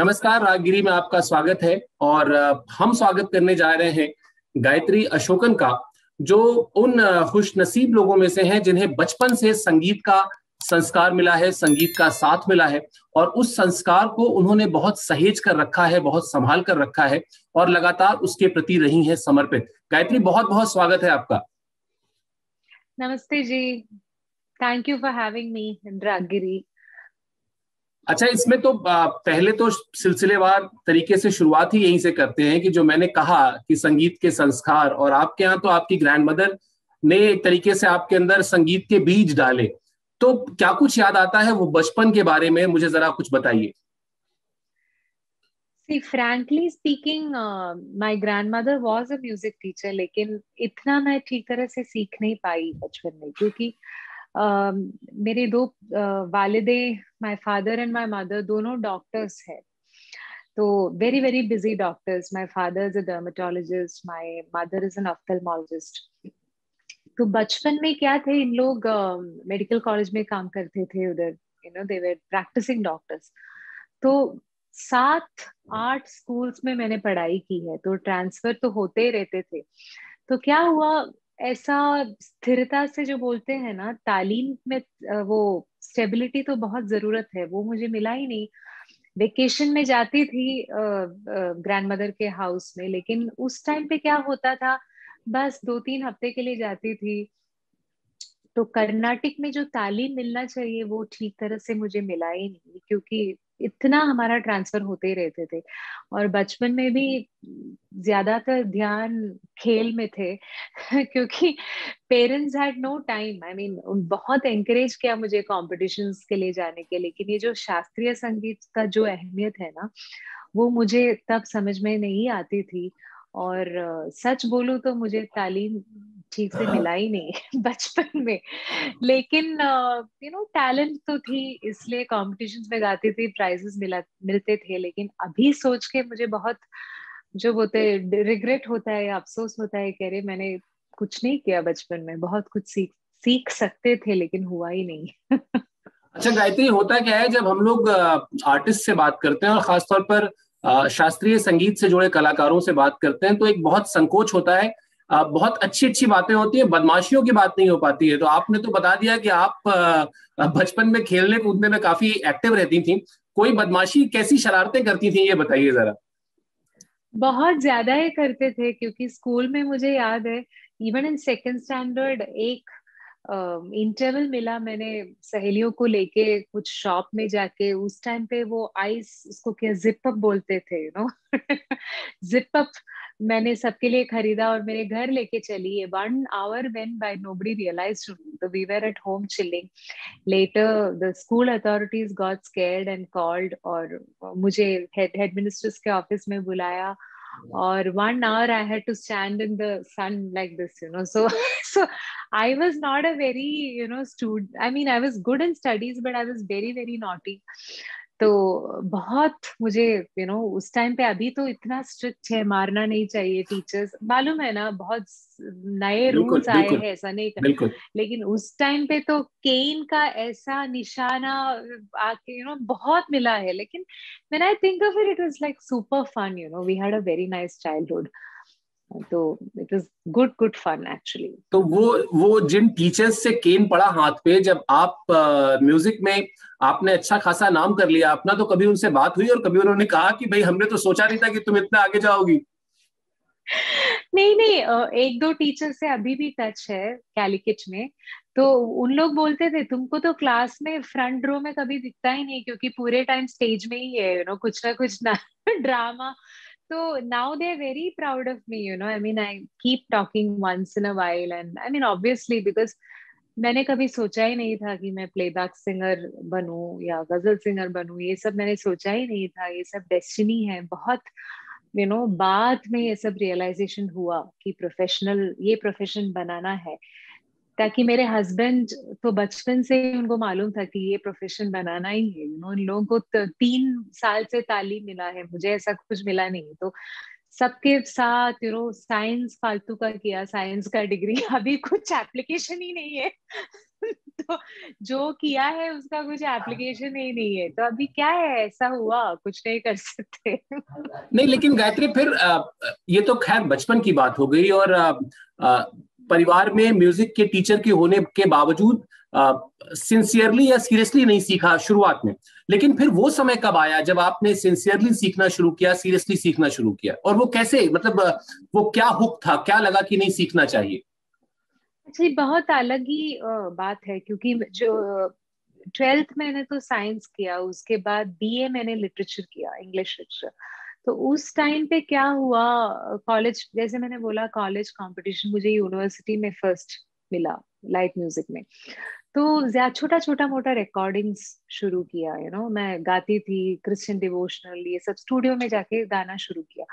नमस्कार, रागगिरी में आपका स्वागत है और हम स्वागत करने जा रहे हैं गायत्री अशोकन का, जो उन खुशनसीब लोगों में से हैं जिन्हें बचपन से संगीत का संस्कार मिला है, संगीत का साथ मिला है और उस संस्कार को उन्होंने बहुत सहेज कर रखा है, बहुत संभाल कर रखा है और लगातार उसके प्रति रही है समर्पित। गायत्री, बहुत बहुत स्वागत है आपका। नमस्ते जी, thank you for having me in Raaggiri. अच्छा, इसमें तो पहले तो सिलसिलेवार तरीके से शुरुआत ही यहीं से करते हैं कि जो मैंने कहा कि संगीत के संस्कार, और आपके यहाँ तो आपकी ग्रैंडमदर ने एक तरीके से आपके अंदर संगीत के बीज डाले, तो क्या कुछ याद आता है वो बचपन के बारे में, मुझे जरा कुछ बताइए। See, frankly speaking, my grandmother was a music teacher, लेकिन इतना मैं ठीक तरह से सीख नहीं पाई बचपन में, क्योंकि मेरे दो वालिदे, my father and my mother, दोनों डॉक्टर्स हैं, तो very very busy doctors. My father is a dermatologist, my mother is an ophthalmologist. तो बचपन में क्या थे, इन लोग मेडिकल कॉलेज में काम करते थे उधर, you know, they were practising doctors. तो 7-8 स्कूल्स में मैंने पढ़ाई की है, तो ट्रांसफर तो होते ही रहते थे। तो क्या हुआ, ऐसा स्थिरता से जो बोलते हैं ना, तालीम में वो स्टेबिलिटी तो बहुत जरूरत है, वो मुझे मिला ही नहीं। वेकेशन में जाती थी ग्रैंडमदर के हाउस में, लेकिन उस टाइम पे क्या होता था, बस 2-3 हफ्ते के लिए जाती थी। तो कर्नाटिक में जो तालीम मिलना चाहिए वो ठीक तरह से मुझे मिला ही नहीं, क्योंकि इतना हमारा ट्रांसफर होते ही रहते थे। और बचपन में भी ज्यादातर ध्यान खेल में थे क्योंकि parents had no time. I mean, बहुत एनकरेज किया मुझे कॉम्पिटिशन्स के लिए जाने के, लेकिन ये जो शास्त्रीय संगीत का जो अहमियत है ना, वो मुझे तब समझ में नहीं आती थी। और सच बोलूं तो मुझे तालीम ठीक से मिला ही नहीं बचपन में, लेकिन यू नो टैलेंट तो थी, इसलिए कॉम्पिटिशन्स में गाती थी, प्राइजेस मिलते थे। लेकिन अभी सोच के मुझे बहुत जो बोलते रिग्रेट होता है, अफसोस होता है, कह रहे मैंने कुछ नहीं किया बचपन में, बहुत कुछ सीख सकते थे लेकिन हुआ ही नहीं अच्छा गायत्री, होता क्या है, जब हम लोग आर्टिस्ट से बात करते हैं और खासतौर पर शास्त्रीय संगीत से जुड़े कलाकारों से बात करते हैं, तो एक बहुत संकोच होता है, बहुत अच्छी अच्छी बातें होती है, बदमाशियों की बात नहीं हो पाती है। तो आपने तो बता दिया कि आप बचपन में खेलने कूदने में काफी एक्टिव रहती थी, कोई बदमाशी, कैसी शरारतें करती थी, ये बताइए जरा। बहुत ज्यादा ही करते थे, क्योंकि स्कूल में मुझे याद है इवन इन सेकेंड स्टैंडर्ड एक इंटरवल मिला, मैंने सहेलियों को लेके कुछ शॉप में जाके, उस टाइम पे वो आइस, उसको क्या जिप अप बोलते थे, यू नो जिप अप मैंने सबके लिए खरीदा और मेरे घर लेके चली। 1 hour went by, nobody realized to me. So we were at home chilling. Later, the school authorities got scared and called और मुझे headmistress के office में बुलाया और 1 hour I had to stand in the sun like this, you know. So I was not a very, you know, student. I mean, I was good in studies, but I was very, very naughty. तो बहुत मुझे you know उस time पे, अभी तो इतना strict है, मारना नहीं चाहिए टीचर्स, मालूम है ना, बहुत नए रूल्स आए हैं, ऐसा नहीं करना, लेकिन उस टाइम पे तो केन का ऐसा निशाना आके यू नो बहुत मिला है। लेकिन when I think of it, it was like super fun, you know, we had a very nice childhood, तो it was good fun actually. तो वो जिन टीचर्स से केन पड़ा हाथ पे, जब आप म्यूजिक में आपने अच्छा खासा नाम कर लिया अपना, तो कभी उनसे बात हुई और कभी उन्होंने कहा कि भाई हमने तो सोचा नहीं था कि तुम इतना आगे जाओगी? नहीं, 1-2 टीचर से अभी भी टच है कैलिकट में, तो उन लोग बोलते थे तुमको तो क्लास में फ्रंट रो में कभी दिखता ही नहीं, क्योंकि पूरे टाइम स्टेज में ही है, यू नो, कुछ ना कुछ ना drama. So now they're very proud of me, you know. I mean, I keep talking once in a while, and I mean, obviously, because मैंने कभी सोचा ही नहीं था कि मैं प्लेबैक सिंगर बनूं या गजल सिंगर बनूं, ये सब मैंने सोचा ही नहीं था, ये सब डेस्टिनी है। बहुत यू नो बाद में ये सब रियलाइजेशन हुआ कि प्रोफेशनल, ये प्रोफेशन बनाना है, ताकि मेरे हस्बैंड तो बचपन से ही उनको मालूम था कि ये प्रोफेशन बनाना ही है, यू नो, उन लोगों को 3 साल से तालीम मिला है, मुझे ऐसा कुछ मिला नहीं। तो सबके साथ यू नो साइंस फालतू का किया, साइंस का डिग्री, अभी कुछ एप्लीकेशन ही नहीं है तो जो किया है उसका कुछ एप्लीकेशन ही नहीं है, तो अभी क्या है, ऐसा हुआ, कुछ नहीं कर सकते। नहीं, लेकिन गायत्री फिर ये तो खैर बचपन की बात हो गई, और परिवार में म्यूजिक के टीचर के होने के बावजूद सिंसियरली या सीरियसली नहीं सीखा शुरुआत में, लेकिन फिर वो समय कब आया जब आपने सिंसियरली सीखना शुरू किया, सीरियसली सीखना शुरू किया, और वो कैसे, मतलब वो क्या हुक था, क्या लगा कि नहीं सीखना चाहिए? जी, बहुत अलग ही बात है, क्योंकि जो 12th मैंने तो साइंस किया, उसके बाद बीए मैंने लिटरेचर किया, इंग्लिश लिटरेचर। तो उस टाइम पे क्या हुआ, कॉलेज, जैसे मैंने बोला, कॉलेज कंपटीशन मुझे यूनिवर्सिटी में फर्स्ट मिला लाइट म्यूजिक में, तो ज्यादा छोटा छोटा मोटा रिकॉर्डिंग्स शुरू किया, यू नो, मैं गाती थी क्रिश्चियन डिवोशनल, ये सब स्टूडियो में जाके गाना शुरू किया।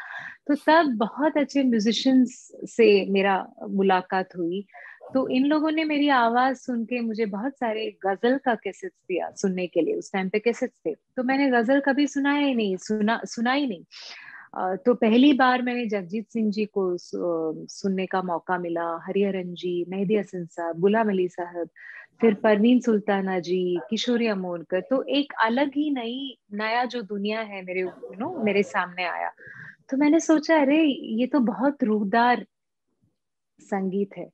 तो तब बहुत अच्छे म्यूजिशियंस से मेरा मुलाकात हुई, तो इन लोगों ने मेरी आवाज सुन के मुझे बहुत सारे गजल का कैसेट्स दिया सुनने के लिए, उस टाइम पे कैसेट्स थे, तो मैंने गजल कभी सुना ही नहीं। तो पहली बार मैंने जगजीत सिंह जी को सुनने का मौका मिला, हरिहरन जी, मेहदी हसन साहब, गुलाम अली साहब, फिर परवीन सुल्ताना जी, किशोरी अमोनकर, तो एक अलग ही नया जो दुनिया है मेरे, यू नो, मेरे सामने आया। तो मैंने सोचा, अरे ये तो बहुत रूहदार संगीत है,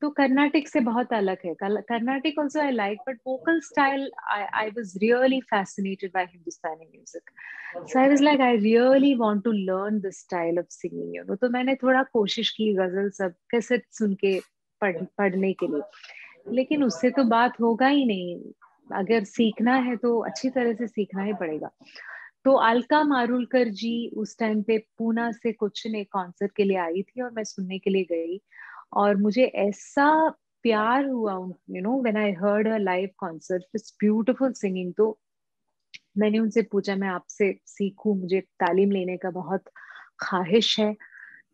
तो कर्नाटिक से बहुत अलग है। Carnatic also I like, but vocal style I was really fascinated by Hindustani music, so I was like I really want to learn this style of singing, you know. तो मैंने थोड़ा कोशिश की गजल सब कैसेट सुन के पढ़ने के लिए, लेकिन उससे तो बात होगा ही नहीं, अगर सीखना है तो अच्छी तरह से सीखना ही पड़ेगा। तो अलका मारुलकर जी उस टाइम पे पूना से कुछ ने कॉन्सर्ट के लिए आई थी और मैं सुनने के लिए गई, और मुझे ऐसा प्यार हुआ, you know, when I heard her live concert, it's beautiful singing. तो मैंने उनसे पूछा, मैं आपसे सीखूं, मुझे तालीम लेने का बहुत ख्वाहिश है।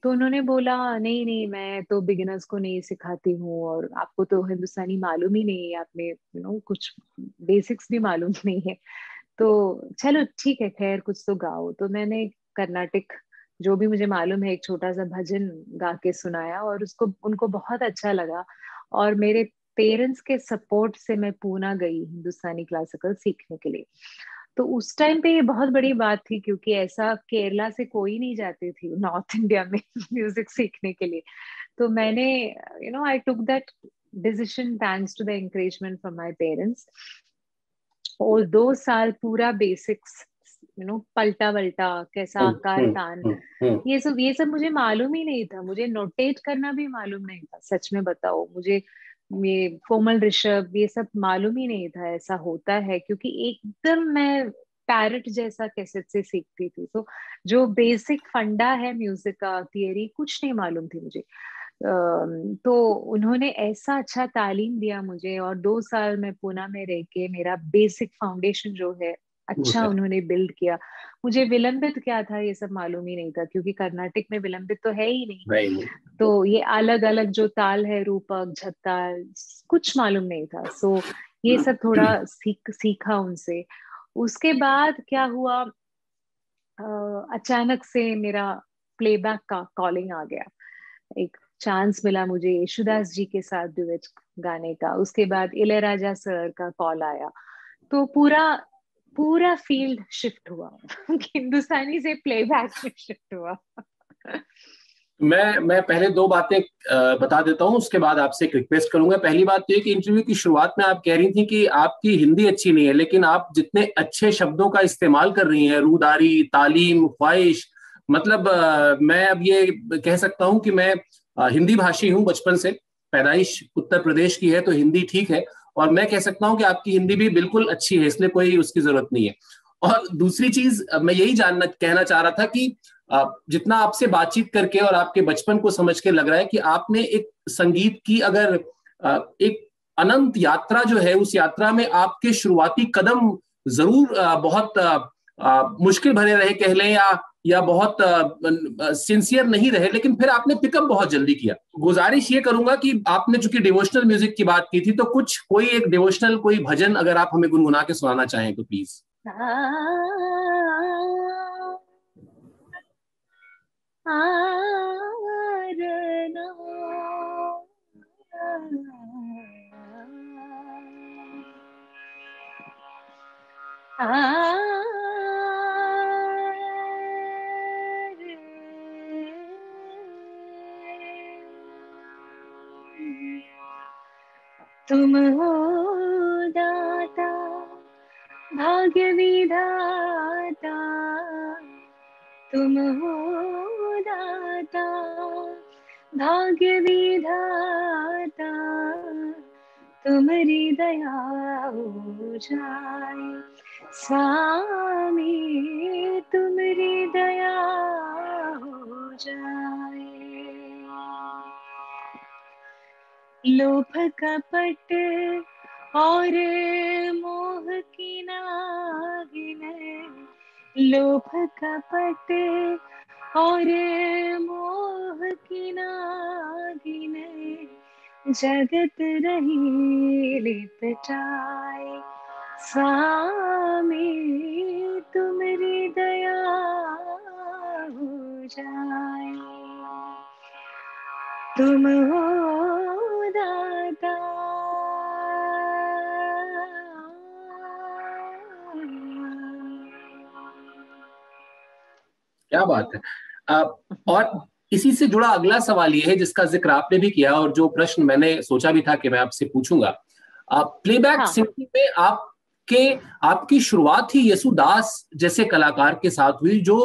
तो उन्होंने बोला, नहीं, मैं तो बिगिनर्स को नहीं सिखाती हूँ, और आपको तो हिंदुस्तानी मालूम ही नहीं है, आप में, यू नो, कुछ बेसिक्स भी मालूम नहीं है, तो चलो ठीक है, खैर कुछ तो गाओ। तो मैंने कर्नाटिक जो भी मुझे मालूम है एक छोटा सा भजन गा के सुनाया, और उसको उनको बहुत अच्छा लगा, और मेरे पेरेंट्स के सपोर्ट से मैं पूना गई हिंदुस्तानी क्लासिकल सीखने के लिए। तो उस टाइम पे ये बहुत बड़ी बात थी, क्योंकि ऐसा केरला से कोई नहीं जाती थी नॉर्थ इंडिया में म्यूजिक सीखने के लिए। तो मैंने, you know, I took that decision thanks to the encouragement from my parents, और 2 साल पूरा बेसिक्स, यू नो, पलटा वल्टा, कैसा आकार, तान, ये सब मुझे मालूम ही नहीं था, मुझे नोटेट करना भी मालूम नहीं था, सच में बताओ, मुझे ये कोमल ऋषभ ये सब मालूम ही नहीं था ऐसा होता है, क्योंकि एकदम मैं पैरेट जैसा कैसेट से सीखती थी। तो जो बेसिक फंडा है म्यूजिक का, थियरी, कुछ नहीं मालूम थी मुझे। तो उन्होंने ऐसा अच्छा तालीम दिया मुझे, और 2 साल मैं पुणे में रह के मेरा बेसिक फाउंडेशन जो है अच्छा उन्होंने बिल्ड किया। मुझे विलंबित क्या था ये सब मालूम ही नहीं था, क्योंकि कर्नाटक में विलंबित तो है ही नहीं, तो ये अलग अलग जो ताल है, रूपक, झत्ताल, कुछ मालूम नहीं था। सो ये सब थोड़ा सीखा उनसे। उसके बाद क्या हुआ, अचानक से मेरा प्लेबैक का कॉलिंग आ गया, एक चांस मिला मुझे येशुदास जी के साथ डुएट गाने का। उसके बाद इले राजा सर का कॉल आया, तो पूरा फील्ड शिफ्ट हुआ हिंदुस्तानी से प्लेबैक में शिफ्ट हुआ। मैं पहले 2 बातें बता देता हूँ, उसके बाद आपसे एक रिक्वेस्ट करूंगा। पहली बात तो ये कि इंटरव्यू की शुरुआत में आप कह रही थी कि आपकी हिंदी अच्छी नहीं है, लेकिन आप जितने अच्छे शब्दों का इस्तेमाल कर रही हैं, रूदारी, तालीम, ख्वाहिश, मतलब मैं अब ये कह सकता हूँ कि मैं हिंदी भाषी हूँ बचपन से, पैदाइश उत्तर प्रदेश की है तो हिंदी ठीक है, और मैं कह सकता हूं कि आपकी हिंदी भी बिल्कुल अच्छी है, इसलिए कोई उसकी जरूरत नहीं है। और दूसरी चीज मैं यही कहना चाह रहा था कि जितना आपसे बातचीत करके और आपके बचपन को समझ के लग रहा है कि आपने एक संगीत की अगर एक अनंत यात्रा जो है, उस यात्रा में आपके शुरुआती कदम जरूर बहुत मुश्किल भरे रहे कह लें, या बहुत सिंसियर नहीं रहे, लेकिन फिर आपने पिकअप बहुत जल्दी किया। गुजारिश ये करूंगा कि आपने चूंकि डिवोशनल म्यूजिक की बात की थी, तो कोई एक डिवोशनल कोई भजन अगर आप हमें गुनगुना के सुनाना चाहें तो प्लीज। तुम हो दाता भाग्य विधाता, तुम हो दाता भाग्य विधाता, तुम्हारी दया हो जाए स्वामी, तुम्हारी दया हो जाए। लोभ कपट और मोह की नागिन, लोभ कपट और मोह की नागिन, जगत रही लिपटाए स्वामी, तुम्हारी दया हो जाए। तुम हो दाता, क्या बात है। और इसी से जुड़ा अगला सवाल ये है जिसका जिक्र आपने भी किया और जो प्रश्न मैंने सोचा भी था कि मैं आपसे पूछूंगा। प्लेबैक सिंगिंग में आपकी शुरुआत ही येसुदास जैसे कलाकार के साथ हुई जो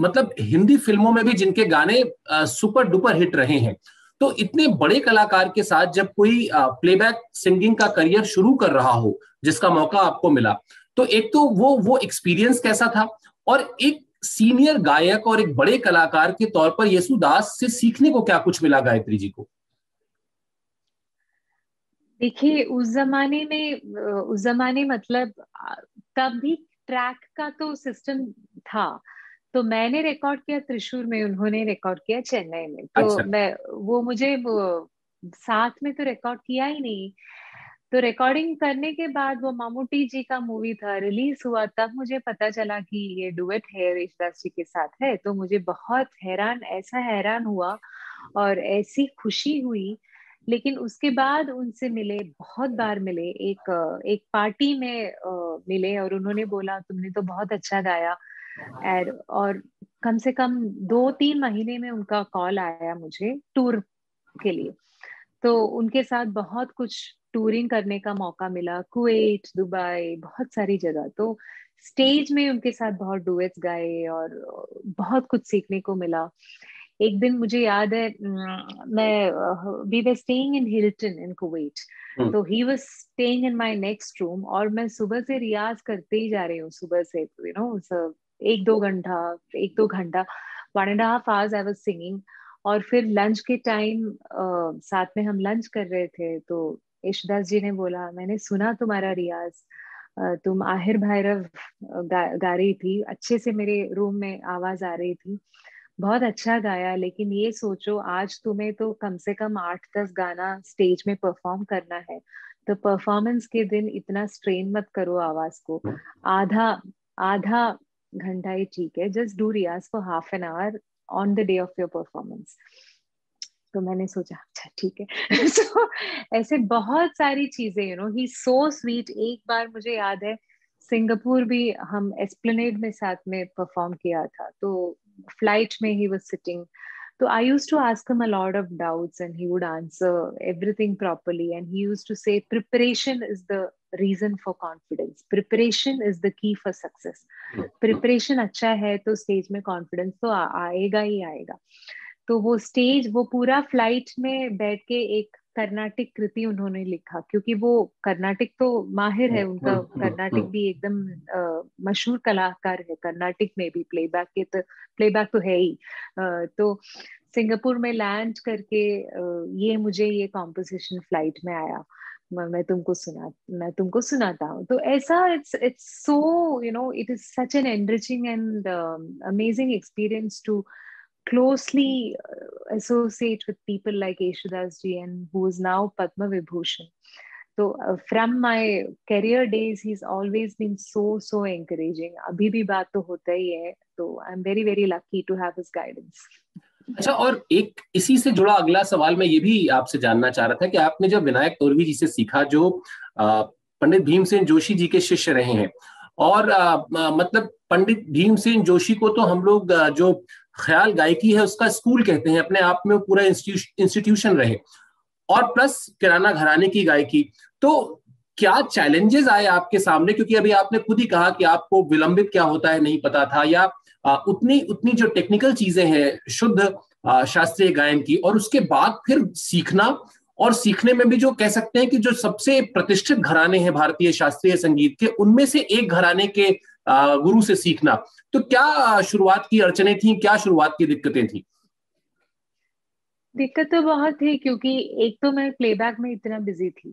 मतलब हिंदी फिल्मों में भी जिनके गाने सुपर डुपर हिट रहे हैं। तो इतने बड़े कलाकार के साथ जब कोई प्लेबैक सिंगिंग का करियर शुरू कर रहा हो जिसका मौका आपको मिला, तो एक तो वो एक्सपीरियंस कैसा था, और एक सीनियर गायक और एक बड़े कलाकार के तौर पर येसुदास से सीखने को क्या कुछ मिला गायत्री जी को? देखिए उस जमाने मतलब तब भी ट्रैक का तो सिस्टम था, तो मैंने रिकॉर्ड किया त्रिशूर में, उन्होंने रिकॉर्ड किया चेन्नई में। तो अच्छा। मुझे साथ में तो रिकॉर्ड किया ही नहीं। तो रिकॉर्डिंग करने के बाद वो मामूटी जी का मूवी था, रिलीज हुआ, तब मुझे पता चला कि ये डुएट है येसुदास जी के साथ है। तो मुझे बहुत हैरान हुआ और ऐसी खुशी हुई। लेकिन उसके बाद उनसे मिले, बहुत बार मिले, एक पार्टी में मिले और उन्होंने बोला तुमने तो बहुत अच्छा गाया। और कम से कम 2-3 महीने में उनका कॉल आया मुझे टूर के लिए। तो उनके साथ बहुत कुछ टूरिंग करने का मौका मिला, कुवैत, दुबई, बहुत सारी जगह। तो स्टेज में उनके साथ बहुत डुएट्स गाए और बहुत कुछ सीखने को मिला। एक दिन मुझे याद है मैं we were staying in Hilton in Kuwait, तो he was staying in my next room, और मैं सुबह से रियाज करते ही जा रही हूँ, सुबह से यू नो 1-2 घंटा 1.5 hours आई वाज सिंगिंग। और फिर लंच के टाइम साथ में हम लंच कर रहे थे, तो येसुदास जी ने बोला मैंने सुना तुम्हारा रियाज, तुम आहिर भैरव गा रही थी, अच्छे से मेरे रूम में आवाज आ रही थी, बहुत अच्छा गाया, लेकिन ये सोचो आज तुम्हें तो कम से कम 8-10 गाना स्टेज में परफॉर्म करना है, तो परफॉर्मेंस के दिन इतना स्ट्रेन मत करो आवाज को, आधा घंटा ही ठीक है, just do riyaz for 1/2 an hour on the day of your performance. तो मैंने सोचा अच्छा ठीक है। तो ऐसे बहुत सारी चीजें you know, he so sweet. एक बार मुझे याद है सिंगापुर भी हम एस्प्लेनेड में साथ में परफॉर्म किया था, तो फ्लाइट में ही वाज सिटिंग, तो I used to ask him a lot of doubts and he would answer everything properly, and he used to say preparation is the reason for confidence, preparation is the key for success, preparation अच्छा है तो stage में confidence तो आएगा ही आएगा। तो वो पूरा फ्लाइट में बैठ के एक कर्नाटिक कृति उन्होंने लिखा, क्योंकि वो कर्नाटिक तो माहिर है, उनका कर्नाटिक भी एकदम मशहूर कलाकार है, कर्नाटिक में भी प्लेबैक तो है ही। तो सिंगापुर में लैंड करके ये मुझे ये कॉम्पोजिशन फ्लाइट में आया, मैं तुमको सुनाता हूँ। तो ऐसा it's so you know it is such an enriching and amazing experience to closely associate with people like Yesudas ji, and who is now Padma Vibhushan. So from my career days, he's always been so encouraging. अभी भी बात तो होता ही है, तो I'm very lucky to have his guidance. अच्छा, और एक इसी से जुड़ा अगला सवाल मैं ये भी आपसे जानना चाह रहा था कि आपने जब विनायक तोरवी जी से सीखा जो पंडित भीमसेन जोशी जी के शिष्य रहे हैं, और मतलब पंडित भीमसेन जोशी को तो हम लोग जो ख्याल गायकी है उसका स्कूल कहते हैं, अपने आप में पूरा इंस्टीट्यूशन रहे, और प्लस किराना घराने की गायकी। तो क्या चैलेंजेस आए आपके सामने, क्योंकि अभी आपने खुद ही कहा कि आपको विलंबित क्या होता है नहीं पता था, या उतनी जो टेक्निकल चीजें हैं शुद्ध शास्त्रीय गायन की, और उसके बाद फिर सीखना, और सीखने में भी जो कह सकते हैं कि जो सबसे प्रतिष्ठित घराने हैं भारतीय शास्त्रीय संगीत के, उनमें से एक घराने के गुरु से सीखना, तो क्या शुरुआत की अड़चने थी, क्या शुरुआत की दिक्कतें थी? दिक्कत तो बहुत थी, क्योंकि एक तो मैं प्लेबैक में इतना बिजी थी,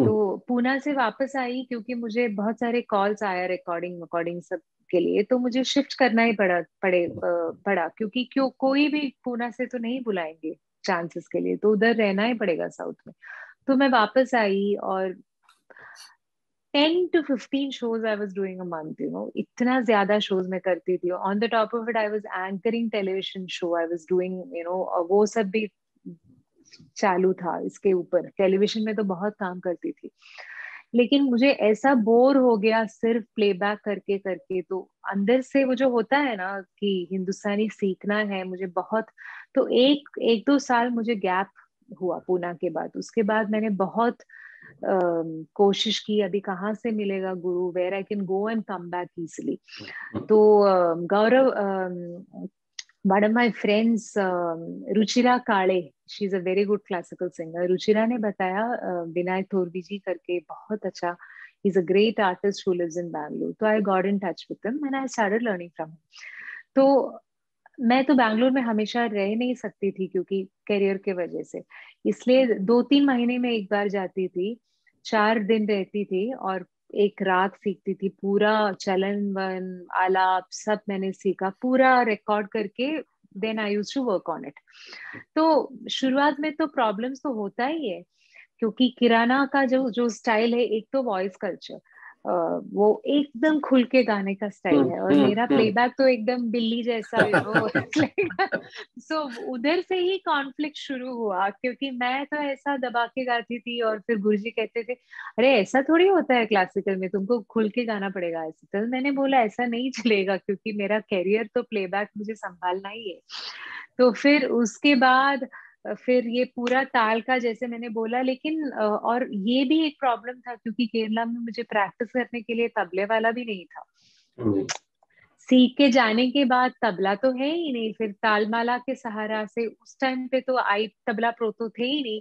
तो पूना से वापस आई क्योंकि मुझे बहुत सारे कॉल्स आया रिकॉर्डिंग सब के लिए, तो मुझे शिफ्ट करना ही पड़ा क्योंकि कोई भी पूना से तो नहीं बुलाएंगे चांसेस के लिए, तो उधर रहना ही पड़ेगा साउथ में। तो मैं वापस आई और 10 to 15 shows I was doing a month, you know, इतना ज्यादा शोज मैं करती थी। On the top of it I was anchoring television show, I was doing, you know, वो सब भी चालू था। इसके ऊपर टेलीविजन में तो बहुत काम करती थी, लेकिन मुझे ऐसा बोर हो गया सिर्फ प्लेबैक करके, तो अंदर से वो जो होता है ना कि हिंदुस्तानी सीखना है मुझे बहुत, तो एक दो साल मुझे गैप हुआ पूना के बाद। उसके बाद मैंने बहुत कोशिश की अभी कहाँ से मिलेगा गुरु, where I can go and come back easily. तो Gaurav, one of my friends, Ruchira काले, she's a very good classical singer, Ruchira ने बताया विनायक थोरवी जी करके, बहुत अच्छा, he's a great artist who lives in Bangalore, तो I got in touch with him and I started learning from him। तो मैं तो बैंगलोर में हमेशा रह नहीं सकती थी क्योंकि करियर के वजह से, इसलिए 2-3 महीने में एक बार जाती थी, 4 दिन रहती थी और एक राग सीखती थी, पूरा चलन वन आलाप सब मैंने सीखा, पूरा रिकॉर्ड करके, then I used to work on it. तो शुरुआत में तो प्रॉब्लम्स तो होता ही है, क्योंकि किराना का जो स्टाइल है, एक तो वॉइस कल्चर, वो एकदम खुल के गाने का स्टाइल है, और मेरा प्लेबैक तो एकदम बिल्ली जैसा है वो। सो उधर से ही कॉन्फ्लिक्ट शुरू हुआ, क्योंकि मैं तो ऐसा दबा के गाती थी और फिर गुरुजी कहते थे अरे ऐसा थोड़ी होता है क्लासिकल में, तुमको खुल के गाना पड़ेगा ऐसे। तो मैंने बोला ऐसा नहीं चलेगा, क्योंकि मेरा कैरियर तो प्लेबैक मुझे संभालना ही है। तो फिर उसके बाद फिर ये पूरा ताल का, जैसे मैंने बोला, लेकिन और ये भी एक प्रॉब्लम था क्योंकि केरला में मुझे प्रैक्टिस करने के लिए तबले वाला भी नहीं था। सीख के जाने के बाद तबला तो है ही नहीं, फिर तालमाला के सहारा से, उस टाइम पे तो आई तबला प्रो तो थे ही नहीं,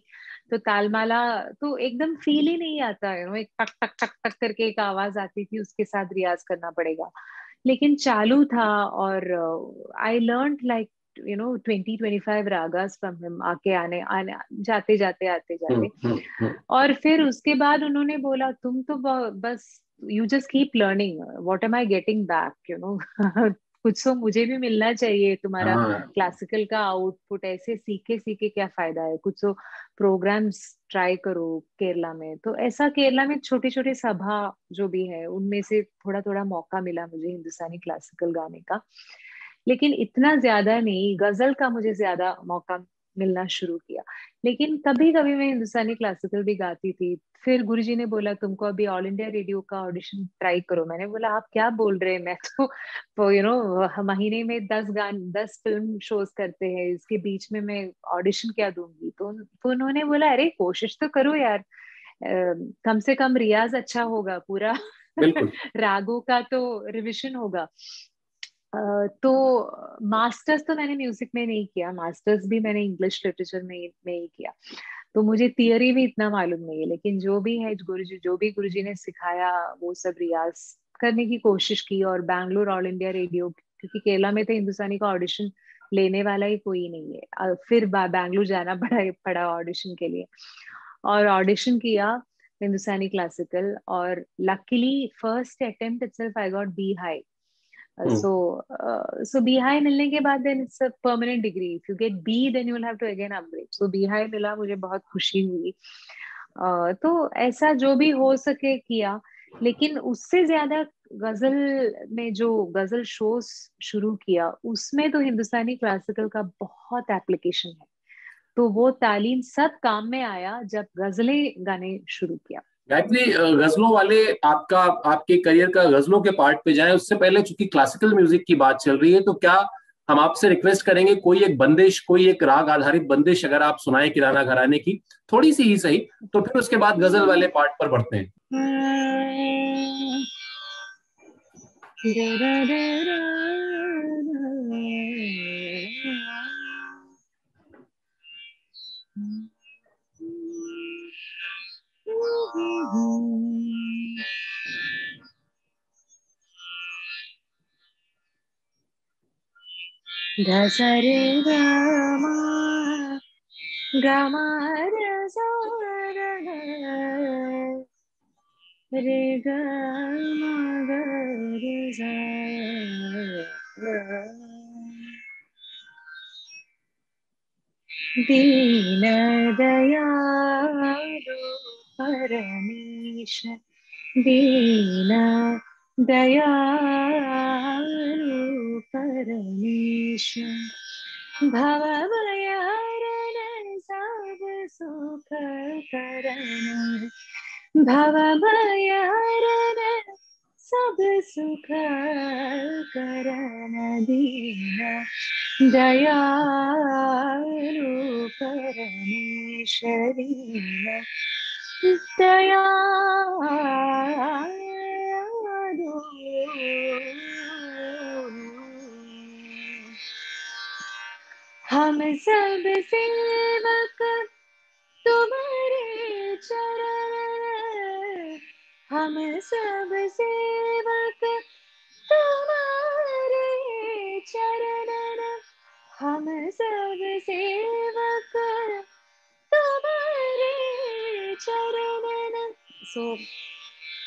तो तालमाला तो एकदम फील ही नहीं आता है, एक टक टक टक टक करके एक आवाज आती थी, उसके साथ रियाज करना पड़ेगा, लेकिन चालू था। और I learn like 20-25 ragas from him, आके आने जाते। और फिर उसके बाद उन्होंने बोला तुम तो बस you just keep learning, what am I getting back, you know, कुछ तो मुझे भी मिलना चाहिए, तुम्हारा क्लासिकल का आउटपुट ऐसे सीखे क्या फायदा है, कुछ तो प्रोग्राम्स ट्राई करो केरला में। तो ऐसा केरला में छोटे छोटे सभा जो भी है, उनमें से थोड़ा थोड़ा मौका मिला मुझे हिंदुस्तानी क्लासिकल गाने का, लेकिन इतना ज्यादा नहीं। गजल का मुझे ज्यादा मौका मिलना शुरू किया, लेकिन कभी कभी मैं हिंदुस्तानी क्लासिकल भी गाती थी। फिर गुरुजी ने बोला तुमको अभी ऑल इंडिया रेडियो का ऑडिशन ट्राई करो। मैंने बोला आप क्या बोल रहे हैं, मैं तो महीने में 10 फिल्म शोज करते हैं, इसके बीच में मैं ऑडिशन क्या दूंगी। तो उन्होंने बोला अरे कोशिश तो करो यार, कम से कम रियाज अच्छा होगा, पूरा रागों का तो रिविजन होगा। तो मास्टर्स तो मैंने म्यूजिक में नहीं किया, मास्टर्स भी मैंने इंग्लिश लिटरेचर में ही किया, तो मुझे थियरी भी इतना मालूम नहीं है, लेकिन जो भी है गुरुजी ने सिखाया वो सब रियाज करने की कोशिश की। और बैंगलोर ऑल इंडिया रेडियो, क्योंकि केरला में तो हिंदुस्तानी का ऑडिशन लेने वाला ही कोई नहीं है, फिर बैंगलोर जाना पड़ा ऑडिशन के लिए, और ऑडिशन किया हिंदुस्तानी क्लासिकल, और luckily first attempt itself I got B high. So B high मिलने के बाद then it's a permanent degree. If you get B, then you will have to again upgrade. So B high मिला, मुझे बहुत खुशी हुई। तो ऐसा जो भी हो सके किया, लेकिन उससे ज्यादा गजल में जो गजल शोज शुरू किया, उसमें तो हिंदुस्तानी क्लासिकल का बहुत एप्लीकेशन है, तो वो तालीम सब काम में आया जब गजलें गाने शुरू किया। गायत्री, गजलों वाले आपके करियर का गजलों के पार्ट पे जाएं, उससे पहले चूंकि क्लासिकल म्यूजिक की बात चल रही है, तो क्या हम आपसे रिक्वेस्ट करेंगे कोई एक बंदिश, कोई एक राग आधारित बंदिश अगर आप सुनाएं किराना घराने की, थोड़ी सी ही सही, तो फिर उसके बाद गजल वाले पार्ट पर बढ़ते हैं। Dasare gama gama dasare re gama dasare deenadayalu parameshwar deenadayalu परमेश्वर भवभयहरण सब सुख करण भवभयहरण सब सुख करण दीन दयालु परमेश्वर दयालु हम सब सेवक तुम्हारे चरण हम सब सेवक तुम्हारे चरण हम सब सेवक तुम्हारे चरण सो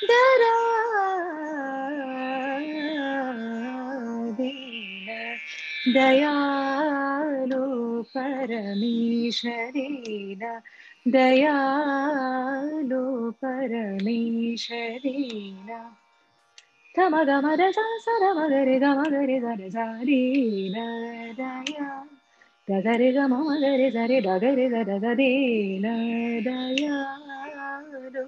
दरा दीना दयालु परमेश्वरेन दयालु परमेश्वरेन थमा गमा रसा सरमा गरे गा रीन दया दगरे गमा गरे सरे डगरे ग देन दयालु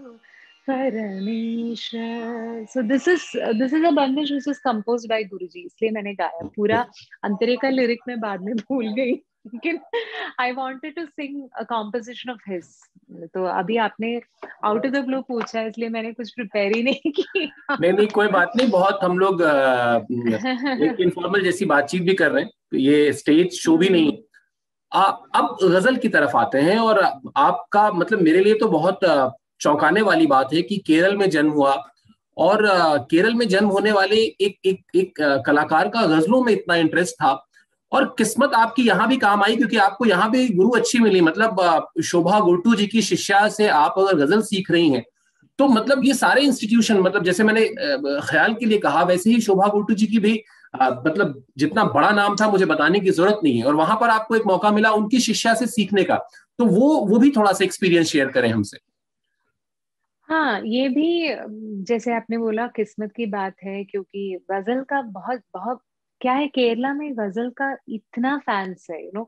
परमेश्वर। So this is a bandish which is composed by Guruji, इसलिए मैंने गाया। पूरा अंतरे का लिरिक में बाद में भूल गई, लेकिन I wanted to sing a composition of his। तो अभी आपने out of the blue पूछा, इसलिए मैंने कुछ प्रिपेयर ही नहीं की। नहीं कोई बात नहीं, बहुत हम लोग एक इनफॉर्मल जैसी बातचीत भी कर रहे हैं, तो ये स्टेज शो भी नहीं। अब गजल की तरफ आते हैं, और आपका मतलब मेरे लिए तो बहुत चौंकाने वाली बात है कि केरल में जन्म हुआ, और केरल में जन्म होने वाले एक कलाकार का गजलों में इतना इंटरेस्ट था, और किस्मत आपकी यहाँ भी काम आई क्योंकि आपको यहाँ भी गुरु अच्छी मिली। मतलब शोभा गुरटू जी की शिष्या से आप अगर गजल सीख रही हैं तो मतलब ये सारे इंस्टीट्यूशन, मतलब जैसे मैंने ख्याल के लिए कहा वैसे ही शोभा गुरटू जी की भी मतलब जितना बड़ा नाम था मुझे बताने की जरूरत नहीं है, और वहां पर आपको एक मौका मिला उनकी शिष्या से सीखने का, तो वो भी थोड़ा सा एक्सपीरियंस शेयर करें हमसे। हाँ, ये भी जैसे आपने बोला किस्मत की बात है, क्योंकि गजल का बहुत बहुत क्या है, केरला में गजल का इतना फैंस है, यू नो,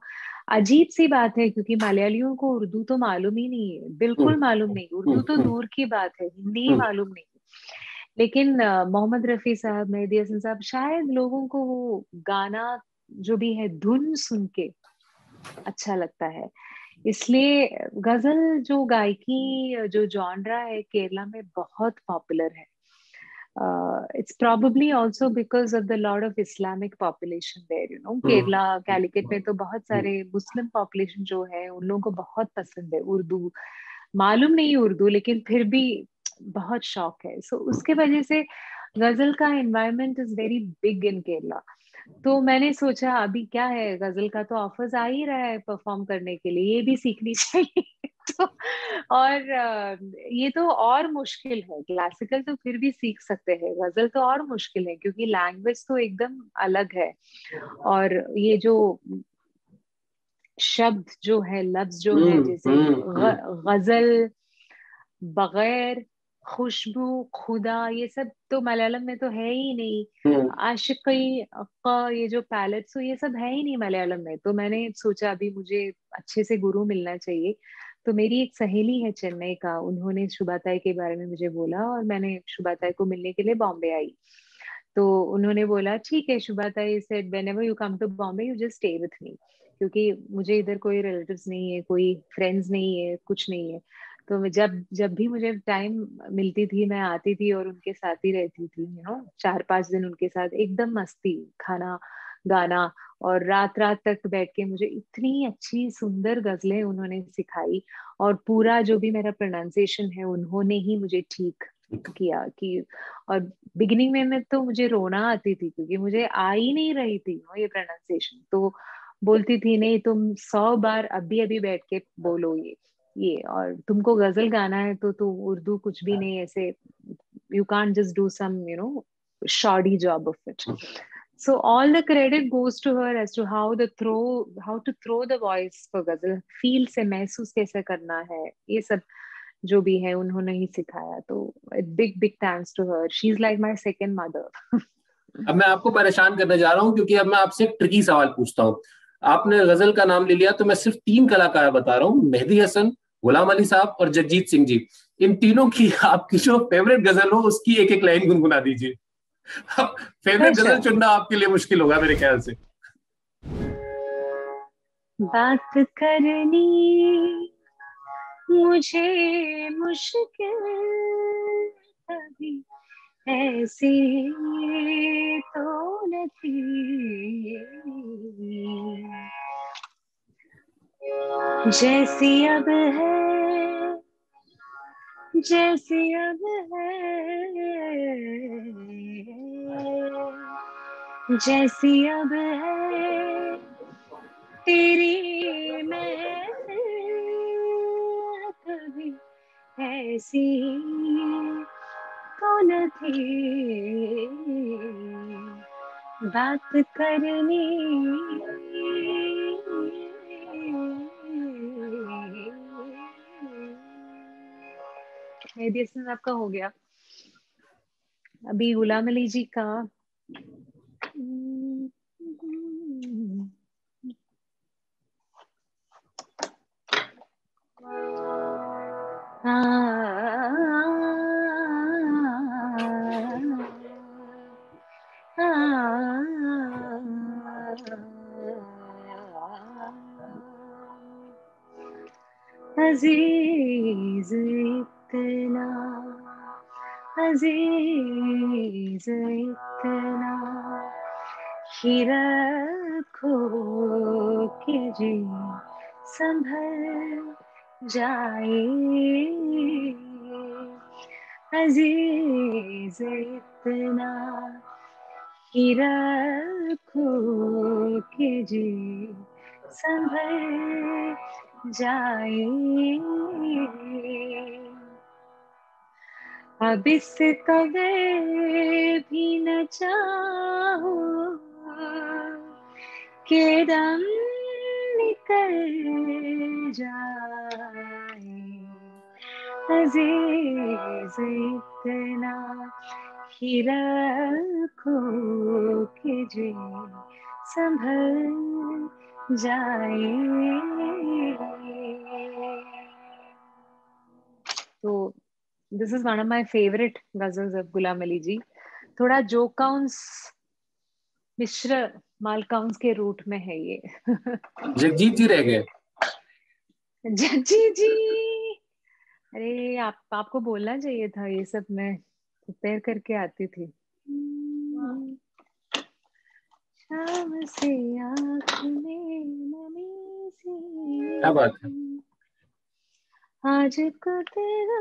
अजीब सी बात है क्योंकि मलयालियों को उर्दू तो मालूम ही नहीं है, बिल्कुल मालूम नहीं, उर्दू तो दूर की बात है, हिंदी ही मालूम नहीं। लेकिन मोहम्मद रफी साहब, मेहदी हसन साहब, शायद लोगों को वो गाना जो भी है धुन सुन के अच्छा लगता है, इसलिए गजल जो गायकी जो जॉनरा है केरला में बहुत पॉपुलर है। It's probably also because of the lot of Islamic population there, you know. Kerala Calicut में तो बहुत सारे मुस्लिम पॉपुलेशन जो है उन लोगों को बहुत पसंद है उर्दू, मालूम नहीं उर्दू लेकिन फिर भी बहुत शौक है, सो उसके वजह से गजल का environment is very big in Kerala. तो मैंने सोचा अभी क्या है, गजल का तो ऑफर्स आ ही रहा है परफॉर्म करने के लिए, ये भी सीखनी चाहिए। तो और ये तो और मुश्किल है, क्लासिकल तो फिर भी सीख सकते हैं, गजल तो और मुश्किल है क्योंकि लैंग्वेज तो एकदम अलग है, और ये जो शब्द जो है, लफ्ज जो है, जैसे गजल, बगैर, खुशबू, खुदा, ये सब तो मलयालम में तो है ही नहीं, आशिकी, अक्का, ये जो पैलेट, सो ये सब है ही नहीं मलयालम में। तो मैंने सोचा अभी मुझे अच्छे से गुरु मिलना चाहिए, तो मेरी एक सहेली है चेन्नई का, उन्होंने शुभाताई के बारे में मुझे बोला और मैंने शुभाताई को मिलने के लिए बॉम्बे आई। तो उन्होंने बोला ठीक है Shubhatai, said whenever you come to Bombay you just stay with me, क्योंकि मुझे इधर कोई रिलेटिव्स नहीं है, कोई फ्रेंड्स नहीं है, कुछ नहीं है। तो मैं जब भी मुझे टाइम मिलती थी मैं आती थी और उनके साथ ही रहती थी, यू नो, 4-5 दिन उनके साथ एकदम मस्ती, खाना, गाना, और रात रात तक बैठ के मुझे इतनी अच्छी सुंदर गजलें उन्होंने सिखाई। और पूरा जो भी मेरा प्रोनाउंसिएशन है उन्होंने ही मुझे ठीक किया कि, और बिगिनिंग में तो मुझे रोना आती थी क्योंकि मुझे आ ही नहीं रही थी ये प्रोनाउंसिएशन। तो बोलती थी नहीं तुम 100 बार अभी अभी बैठ के बोलो ये, और तुमको गजल गाना है तो तुम उर्दू कुछ भी नहीं, ऐसे you can't just do some you know shoddy job of it. So all the credit goes to her as to how to throw the voice for ghazal, feel से महसूस कैसे करना है, ये सब जो भी है उन्होंने ही सिखाया। तो big thanks to her, she's like my second mother. अब मैं आपको परेशान करने जा रहा हूँ क्योंकि अब मैं आपसे एक ट्रिकी सवाल पूछता हूँ। आपने गजल का नाम ले लिया तो मैं सिर्फ 3 कलाकार बता रहा हूँ, मेहदी हसन, गुलाम अली साहब और जगजीत सिंह जी। इन तीनों की आपकी जो फेवरेट गजल हो उसकी एक एक लाइन गुनगुना दीजिए। फेवरेट गजल चुनना आपके लिए मुश्किल होगा मेरे ख्याल से। बात करनी मुझे मुश्किल कभी ऐसी तो न थी जैसी अब है, जैसी अब है, जैसी अब है तेरी महफ़िल कभी ऐसी तो न थी। बात करनी आपका हो गया। अभी गुलाम अली जी का अजीज इतना, अजीज इतना ही रखो कि जी संभल जाए, अजीज इतना ही रखो कि जी संभल जाए। अब इस कदर भी न चाहो के दम निकल जाए, अज़ीज़ इतना ही रखो कि जी संभल जाए। तो this is one of my favourite ghazals of Ghulam Ali ji. थोड़ा जो काउंस मिश्र मालकाउंस के रूट में है ये। जगजीत जी रह गए। जगजीत जी, अरे आपको बोलना चाहिए था, ये सब मैं प्रिपेयर करके आती थी। शाम से आँख में नमी सी, क्या बात है, आज को तेरा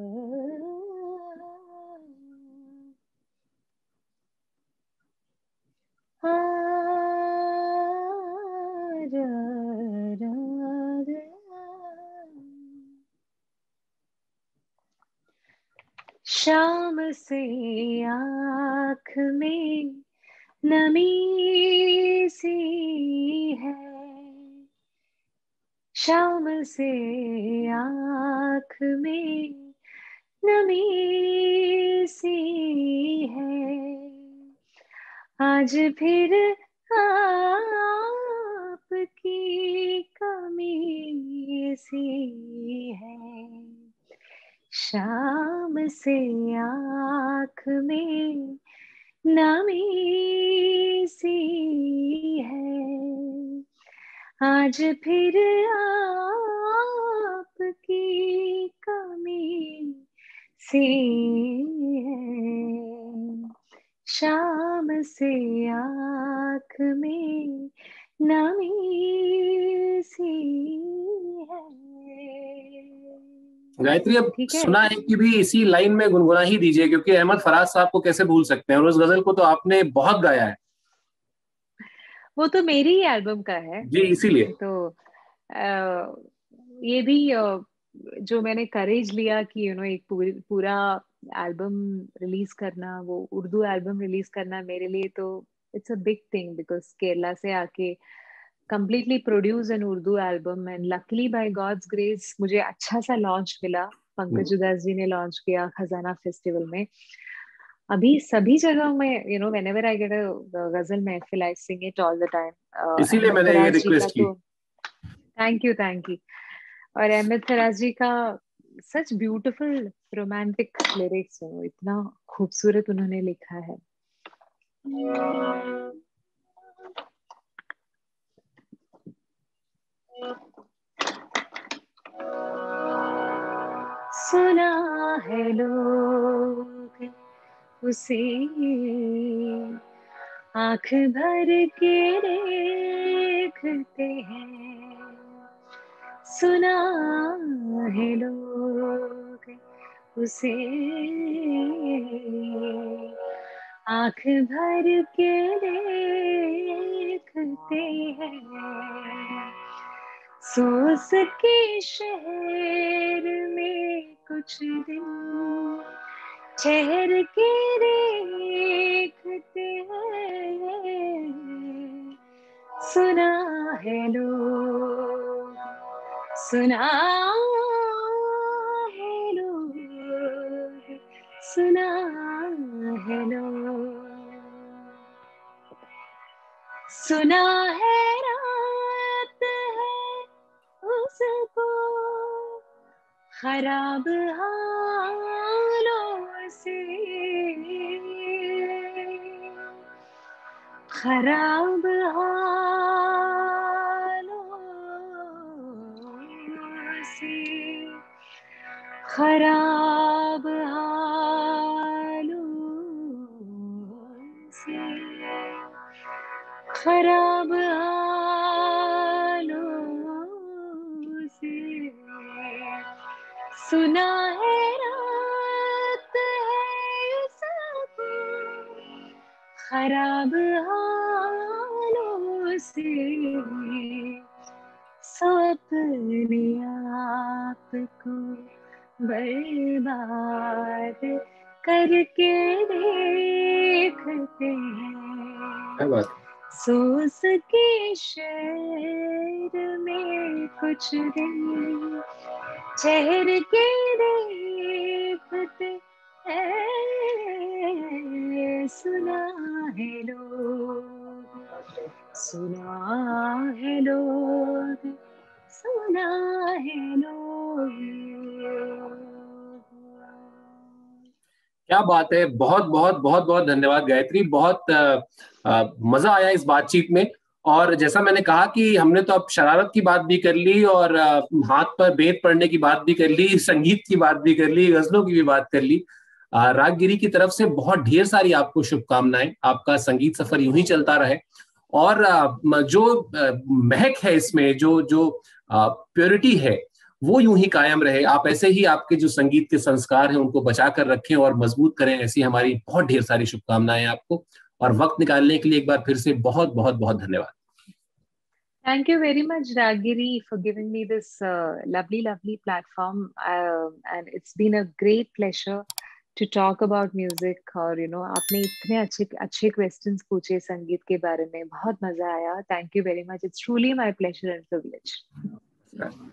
शाम से आँख में नमी सी है, शाम से आँख में नमी सी है आज फिर आपकी कमी सी है। शाम से आँख में नमी सी है आज फिर आपकी कमी सी है। शाम से आँख में नमी सी है। गायत्री अब सुना है कि भी इसी लाइन में गुनगुना ही दीजिए क्योंकि अहमद फराज साहब को कैसे भूल सकते हैं, और उस गजल को तो आपने बहुत गाया है। वो तो मेरी ही एल्बम का है जी, इसीलिए तो ये भी जो मैंने करेज लिया कि यू नो एक पूरा एल्बम रिलीज करना, वो उर्दू एल्बम रिलीज करना मेरे लिए तो it's a big thing because Kerala से आके completely produce an Urdu album and luckily by God's grace मुझे अच्छा सा launch मिला। पंकज उदास जी ने launch किया खजाना festival में। अभी सभी जगहों में you know whenever I get a गजल महफिल I sing it all the time। इसीलिए मैंने ये request की। Thank you। और अहमद फराज जी का such beautiful romantic lyrics है, इतना खूबसूरत उन्होंने लिखा है। सुना है लोग उसे आँख भर के देखते हैं, सुना है लोग उसे आँख भर के देखते हैं। सोस के शहर में कुछ दिन ठहर के देखते हैं, सुना है लोग, सुना है लोग, सुना है लोग, सुना है उसको खराब हालों से, खराब हालों से, खराब हालों से, खराब सुना है रात है उसको खराब हालों से। सो अपने आप को बर्बाद करके देखते हैं, सोच के शहर में कुछ दिन ठहर के देखते हैं, सुना है लोग, सुना है लोग, सुना है लोग। क्या बात है, बहुत बहुत बहुत बहुत धन्यवाद गायत्री, बहुत मजा आया इस बातचीत में। और जैसा मैंने कहा कि हमने तो अब शरारत की बात भी कर ली और हाथ पर बेत पड़ने की बात भी कर ली, संगीत की बात भी कर ली, गजलों की भी बात कर ली। रागगिरी की तरफ से बहुत ढेर सारी आपको शुभकामनाएं, आपका संगीत सफर यूं ही चलता रहे। और जो महक है इसमें, जो प्योरिटी है वो यूं ही कायम रहे। आप ऐसे ही आपके जो संगीत के संस्कार हैं उनको बचा कर रखें और मजबूत करें, ऐसी हमारी बहुत ढेर सारी शुभकामनाएं आपको। और वक्त निकालने के लिए एक बार फिर से बहुत बहुत बहुत धन्यवाद। Thank you very much Raagiri for giving me this lovely lovely platform and it's been a great pleasure to talk about music. और यू नो आपने इतने अच्छे अच्छे क्वेश्चंस पूछे संगीत के बारे में, बहुत मजा आया। Thank you very much, it's truly my pleasure and privilege.